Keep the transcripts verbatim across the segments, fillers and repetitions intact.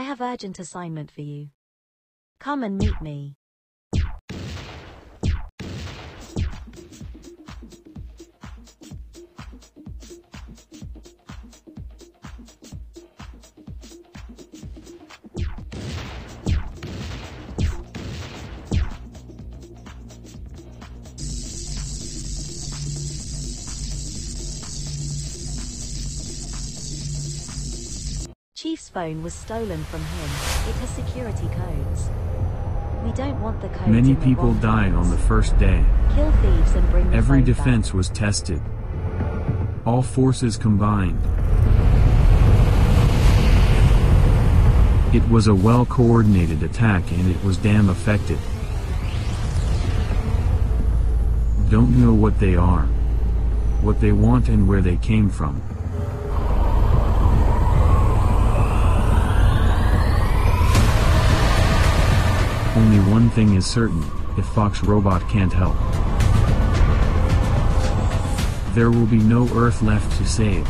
I have urgent assignment for you. Come and meet me. Chief's phone was stolen from him. It has security codes. We don't want the codes. Many people died on the first day. Kill thieves and bring the phone back. Every defense was tested. All forces combined. It was a well-coordinated attack and it was damn effective. Don't know what they are, what they want and where they came from. Only one thing is certain, if Fox Robot can't help, there will be no Earth left to save.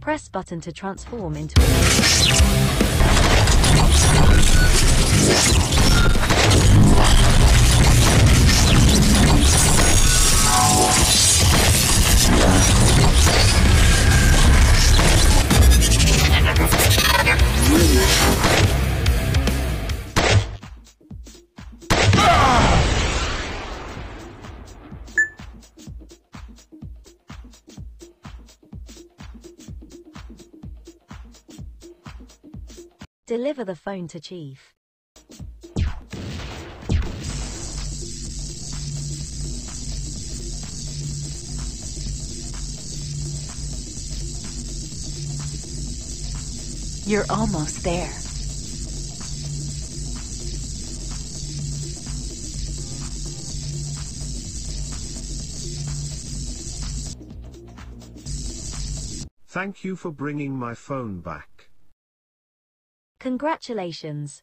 Press button to transform into a Deliver the phone to Chief. You're almost there. Thank you for bringing my phone back. Congratulations,